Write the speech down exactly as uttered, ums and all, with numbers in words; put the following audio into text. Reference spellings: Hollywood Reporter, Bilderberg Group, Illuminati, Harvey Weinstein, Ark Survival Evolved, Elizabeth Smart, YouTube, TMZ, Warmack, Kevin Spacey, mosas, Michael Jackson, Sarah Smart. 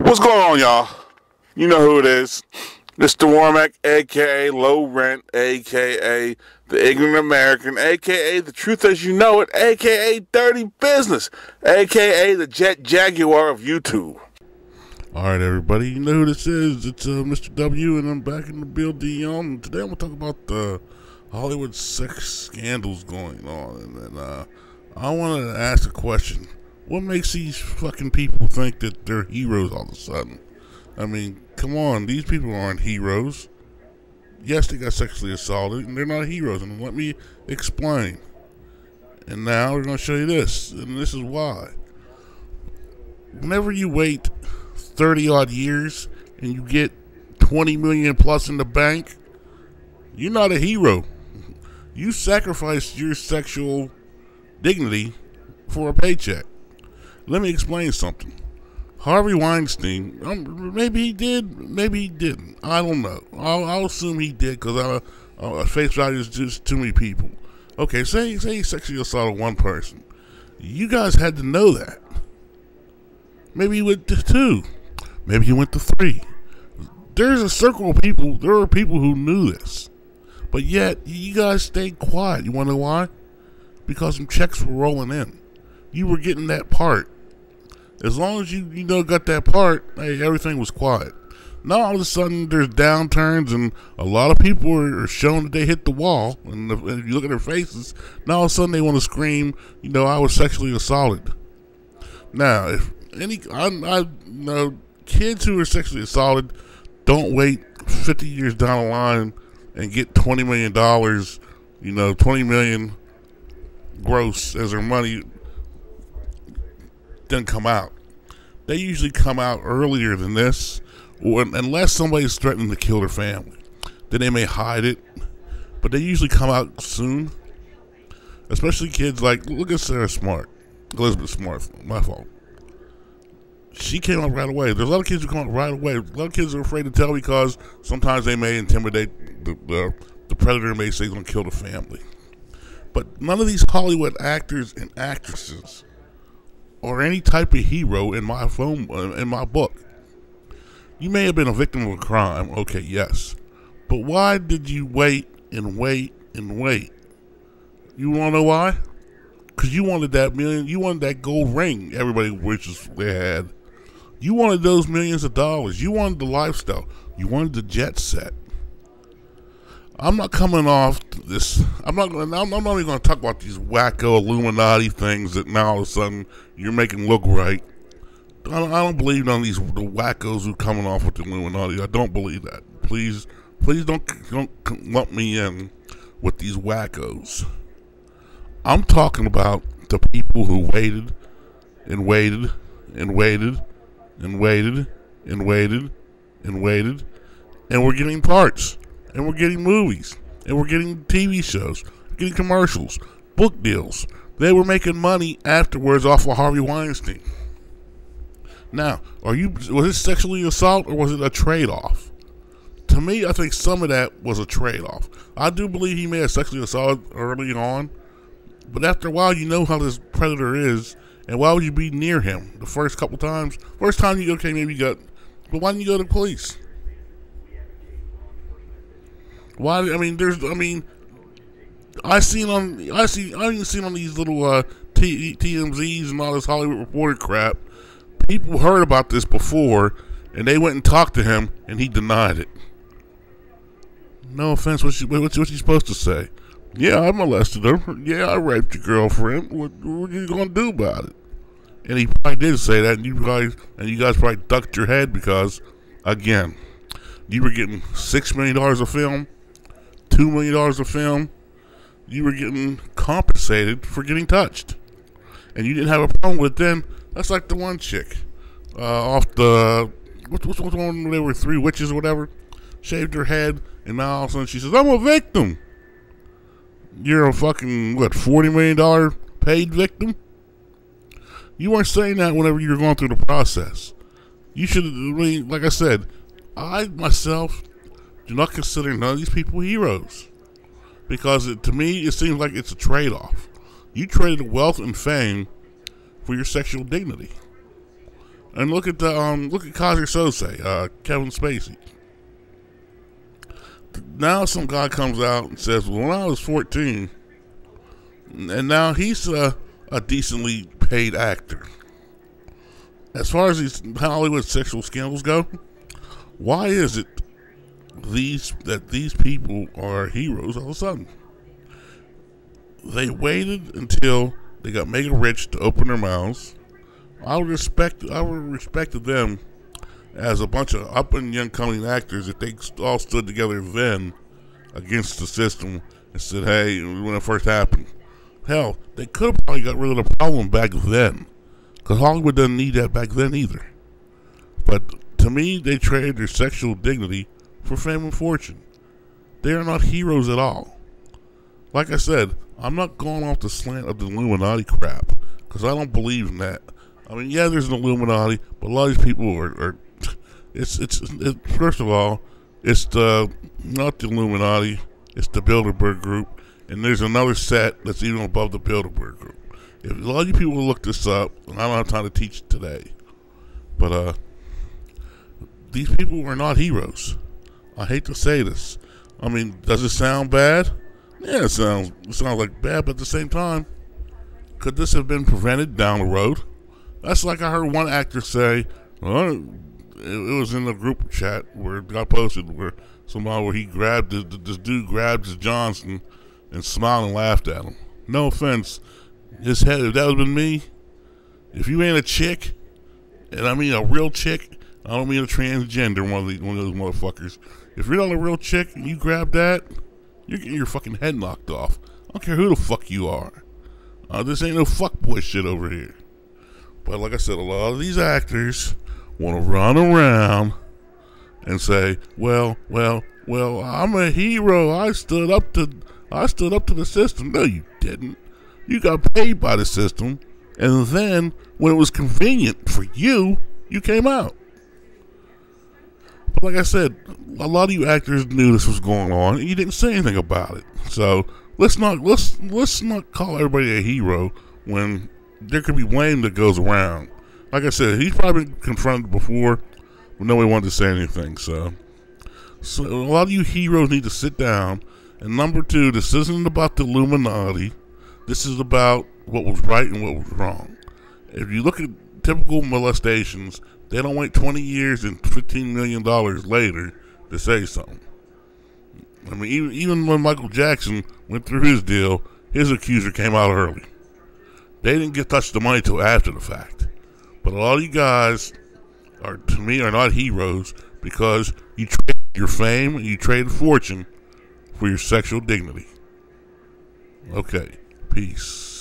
What's going on, y'all? You know who it is. Mister Warmack, a k a. Low Rent, a k a. The Ignorant American, a k a. The Truth As You Know It, a k a. Dirty Business, a k a. The Jet Jaguar of YouTube. Alright, everybody, you know who this is. It's uh, Mister W, and I'm back in the building. Um, today I'm going to talk about the Hollywood sex scandals going on. And, and uh, I wanted to ask a question. What makes these fucking people think that they're heroes all of a sudden? I mean, come on, these people aren't heroes. Yes, they got sexually assaulted, and they're not heroes, and let me explain. And now we're going to show you this, and this is why. Whenever you wait thirty-odd years, and you get twenty million plus in the bank, you're not a hero. You sacrificed your sexual dignity for a paycheck. Let me explain something. Harvey Weinstein, um, maybe he did, maybe he didn't. I don't know. I'll, I'll assume he did because I, I, face value is just too many people. Okay, say say he sexually assaulted one person. You guys had to know that. Maybe he went to two. Maybe he went to three. There's a circle of people. There are people who knew this. But yet, you guys stayed quiet. You want to know why? Because some checks were rolling in. You were getting that part. As long as you, you know, got that part, hey, everything was quiet. Now all of a sudden there's downturns and a lot of people are, are shown that they hit the wall. And if, and if you look at their faces, now all of a sudden they want to scream, you know, I was sexually assaulted. Now, if any, I, I you know, kids who are sexually assaulted don't wait fifty years down the line and get twenty million dollars, you know, twenty million gross as their money. Didn't come out. They usually come out earlier than this, or unless somebody's threatening to kill their family, then they may hide it. But they usually come out soon, especially kids like look at Sarah Smart, Elizabeth Smart. My fault. She came out right away. There's a lot of kids who come out right away. A lot of kids are afraid to tell because sometimes they may intimidate the the, the predator. May say he's gonna kill the family. But none of these Hollywood actors and actresses or any type of hero in my phone, in my book. You may have been a victim of a crime, okay, yes. But why did you wait and wait and wait? You wanna know why? Because you wanted that million, you wanted that gold ring everybody wishes they had. You wanted those millions of dollars. You wanted the lifestyle. You wanted the jet set. I'm not coming off this. I'm not. I'm not even going to talk about these wacko Illuminati things that now all of a sudden you're making look right. I don't, I don't believe none of these the wackos who are coming off with the Illuminati. I don't believe that. Please, please don't don't lump me in with these wackos. I'm talking about the people who waited and waited and waited and waited and waited and waited, and we're getting parts. And we're getting movies, and we're getting T V shows, getting commercials, book deals. They were making money afterwards off of Harvey Weinstein. Now, are you was it sexually assault or was it a trade-off? To me, I think some of that was a trade-off. I do believe he may have sexually assaulted early on, but after a while, you know how this predator is, and why would you be near him the first couple times? First time you go, okay, maybe you got, but why didn't you go to the police? Why? I mean, there's. I mean, I seen on. I see. I even seen on these little uh, T M Zs and all this Hollywood Reporter crap. People heard about this before, and they went and talked to him, and he denied it. No offense. What's you, what's, what's you supposed to say? Yeah, I molested her. Yeah, I raped your girlfriend. What, what are you gonna do about it? And he probably did say that, and you guys and you guys probably ducked your head because, again, you were getting six million dollars a film. Two million dollars a film, you were getting compensated for getting touched, and you didn't have a problem with them. That's like the one chick uh, off the what's what's the one where they were three witches or whatever, shaved her head, and now all of a sudden she says, "I'm a victim." You're a fucking what forty million dollar paid victim. You weren't saying that whenever you were going through the process. You should really, like I said, I myself do not consider none of these people heroes. Because it, to me, it seems like it's a trade-off. You traded wealth and fame for your sexual dignity. And look at the um, look at Kazi Sose, uh, Kevin Spacey. Now some guy comes out and says, "Well, when I was fourteen," and now he's a, a decently paid actor. As far as these Hollywood sexual scandals go, why is it these that these people are heroes all of a sudden? They waited until they got mega rich to open their mouths. I would respect I would have respected them as a bunch of up and young coming actors if they all stood together then against the system and said, "Hey, when it first happened." Hell, they could have probably got rid of the problem back then, because Hollywood didn't need that back then either. But to me, they traded their sexual dignity for fame and fortune. They are not heroes at all. Like I said, I'm not going off the slant of the Illuminati crap, because I don't believe in that. I mean, yeah, there's an Illuminati, but a lot of these people are, are it's, it's, it, first of all, it's the, not the Illuminati, it's the Bilderberg Group, and there's another set that's even above the Bilderberg Group. If a lot of you people will look this up, and I don't have time to teach it today, but uh, these people are not heroes. I hate to say this. I mean, does it sound bad? Yeah, it sounds, it sounds like bad, but at the same time, could this have been prevented down the road? That's like I heard one actor say, well, it, it was in the group chat where it got posted, where somehow where he grabbed, the, the, this dude grabbed his Johnson and smiled and laughed at him. No offense, his head, if that would have been me, if you ain't a chick, and I mean a real chick, I don't mean a transgender one of, the, one of those motherfuckers. If you're not a real chick and you grab that, you're getting your fucking head knocked off. I don't care who the fuck you are. Uh, this ain't no fuckboy shit over here. But like I said, a lot of these actors want to run around and say, "Well, well, well, I'm a hero. I stood up to, I stood up to the system." No, you didn't. You got paid by the system, and then when it was convenient for you, you came out. But like I said, a lot of you actors knew this was going on, and you didn't say anything about it. So let's not let's let's not call everybody a hero when there could be blame that goes around. Like I said, he's probably been confronted before, but nobody wanted to say anything. So, so a lot of you heroes need to sit down. And number two, this isn't about the Illuminati. This is about what was right and what was wrong. If you look at typical molestations, they don't wait twenty years and fifteen million dollars later to say something. I mean, even, even when Michael Jackson went through his deal, his accuser came out early. They didn't get touched the money till after the fact. But a lot of you guys are, to me, are not heroes because you traded your fame and you traded fortune for your sexual dignity. Okay, peace.